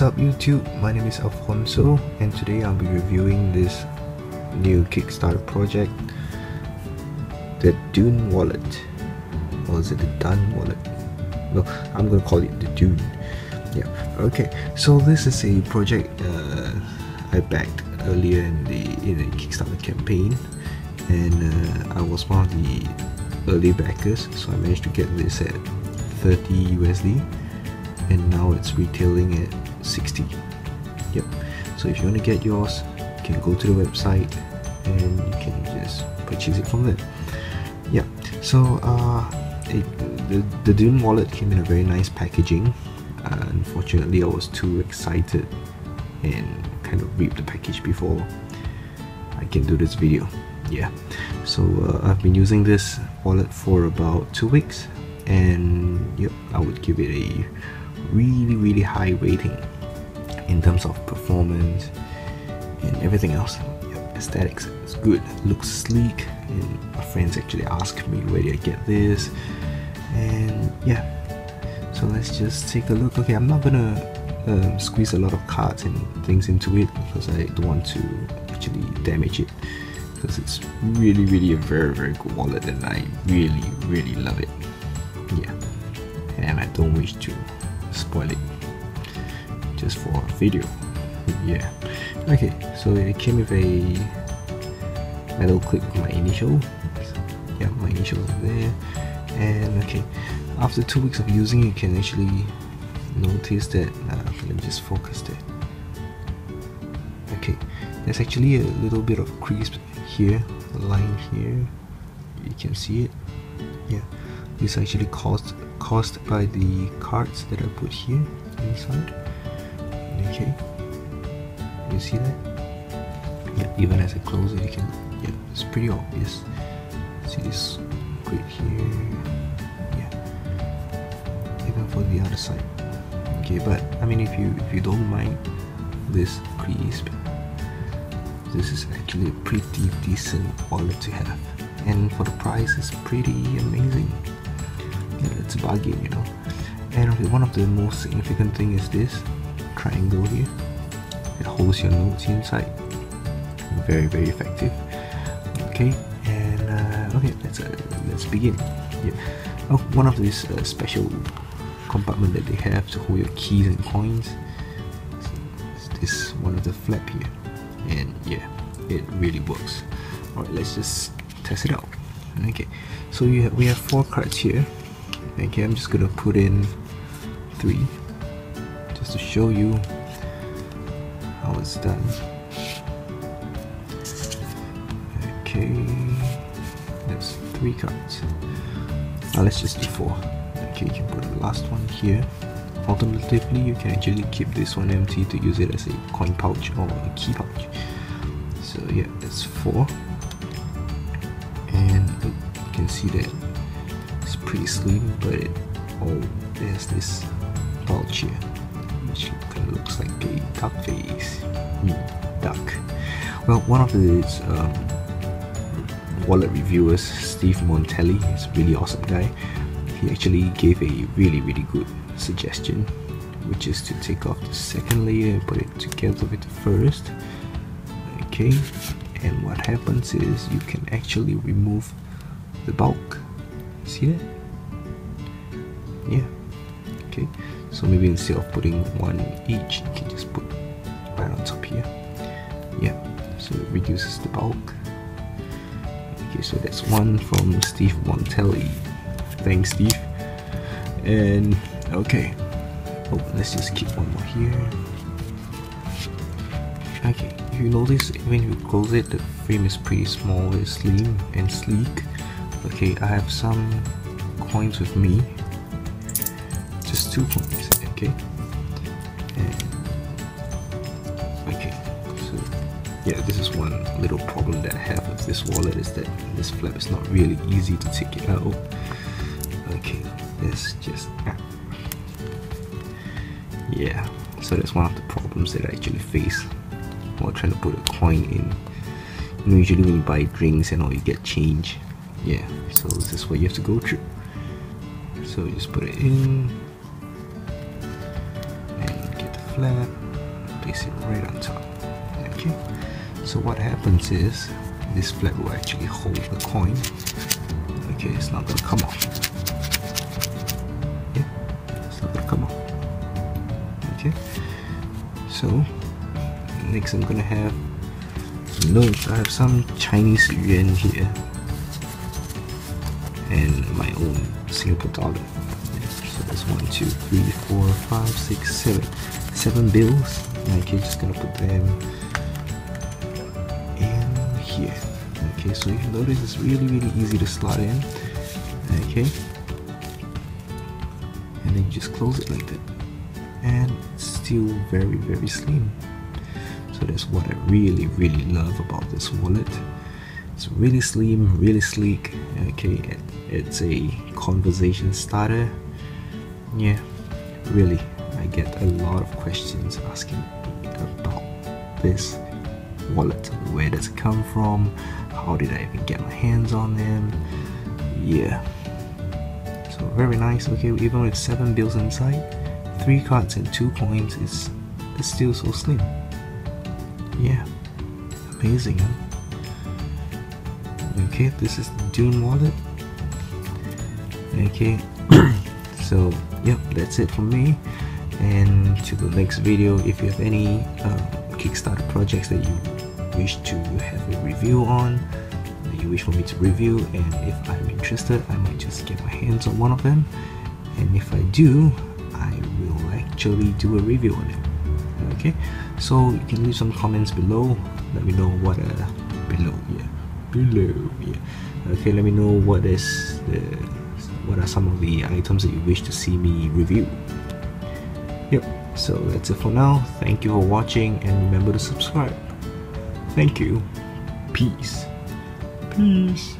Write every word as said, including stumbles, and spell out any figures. What's up YouTube, my name is Alfonso and today I'll be reviewing this new Kickstarter project, the DUN Wallet, or is it the DUN Wallet? No, I'm gonna call it the DUN. Yeah, okay, so this is a project uh, I backed earlier in the, in the Kickstarter campaign, and uh, I was one of the early backers, so I managed to get this at thirty U S D. And now it's retailing at sixty. Yep. So if you want to get yours, you can go to the website and you can just purchase it from there. Yeah. So uh, it, the the DUN Wallet came in a very nice packaging. Uh, unfortunately, I was too excited and kind of ripped the package before I can do this video. Yeah. So uh, I've been using this wallet for about two weeks, and yep, I would give it a really really high rating in terms of performance and everything else. Yep, aesthetics is good, looks sleek, and my friends actually asked me where did I get this, and yeah, so let's just take a look. Okay, I'm not gonna um, squeeze a lot of cards and things into it because I don't want to actually damage it, because it's really really a very very good wallet and I really really love it. Yeah, and I don't wish to spoil it just for a video. Yeah, okay, so it came with a metal clip with my initial. Yeah, my initials are there. And okay, after two weeks of using it, you can actually notice that uh, let me just focus there. Okay, there's actually a little bit of crease here, a line here, you can see it. Yeah, this actually caused caused by the cards that I put here inside. Okay, you see that? Yeah, even as I close it, you can, yeah, it's pretty obvious. See this grid here? Yeah, even for the other side. Okay, but I mean, if you if you don't mind this crease, this is actually a pretty decent wallet to have, and for the price, it's pretty amazing. Yeah, it's a bargain, you know. And okay, one of the most significant thing is this triangle here. It holds your notes inside. Very, very effective. Okay, and uh, okay, let's uh, let's begin. Yeah. Oh, one of these uh, special compartment that they have to hold your keys and coins. It's this one of the flap here, and yeah, it really works. All right, let's just test it out. Okay, so you have, we have four cards here. Okay, I'm just gonna put in three just to show you how it's done. Okay, that's three cards. Now let's just do four. Okay, you can put the last one here. Alternatively, you can actually keep this one empty to use it as a coin pouch or a key pouch. So yeah, that's four. And you can see that it's pretty slim, but it, oh, there's this pouch here, which kind of looks like a duck face. Mm, duck. Well, one of the um, wallet reviewers, Steve Montelli, is a really awesome guy. He actually gave a really, really good suggestion, which is to take off the second layer and put it together with the first. Okay, and what happens is you can actually remove the bulk. See that? Yeah. Okay, so maybe instead of putting one each, you can just put right on top here. Yeah, so it reduces the bulk. Okay, so that's one from Steve Montelli. Thanks, Steve. And okay, oh, let's just keep one more here. Okay, if you notice, when you close it, the frame is pretty small, it's slim and sleek. Okay, I have some coins with me, just two coins. Okay, and okay, so yeah, this is one little problem that I have with this wallet, is that this flap is not really easy to take it out. Okay, let's just ah. Yeah, so that's one of the problems that I actually face while trying to put a coin in. You know, usually when you buy drinks and all, you get change. Yeah, so this is what you have to go through. So you just put it in and get the flat, place it right on top. Okay, so what happens is this flat will actually hold the coin. Okay, it's not gonna come off. Yeah, it's not gonna come off. Okay, so next I'm gonna have notes. I have some Chinese yuan here and my own Singapore dollar. So that's one, two, three, four, five, six, seven, seven bills. Okay, just gonna put them in here. Okay, so you notice it's really, really easy to slot in. Okay, and then you just close it like that, and it's still very, very slim. So that's what I really, really love about this wallet. It's really slim, really sleek. Okay, it, it's a conversation starter. Yeah, really, I get a lot of questions asking me about this wallet. Where does it come from? How did I even get my hands on them? Yeah, so very nice. Okay, even with seven bills inside, three cards and two coins, it's, it's still so slim. Yeah, amazing, huh? Okay, this is the DUN Wallet. Okay, so yep, that's it from me, and to the next video. If you have any uh, Kickstarter projects that you wish to have a review on, that you wish for me to review, and if I'm interested, I might just get my hands on one of them, and if I do, I will actually do a review on it. Okay, so you can leave some comments below, let me know what uh, below yeah below yeah okay let me know what is the what are some of the items that you wish to see me review. Yep, so that's it for now. Thank you for watching, and remember to subscribe. Thank you. Peace. Peace.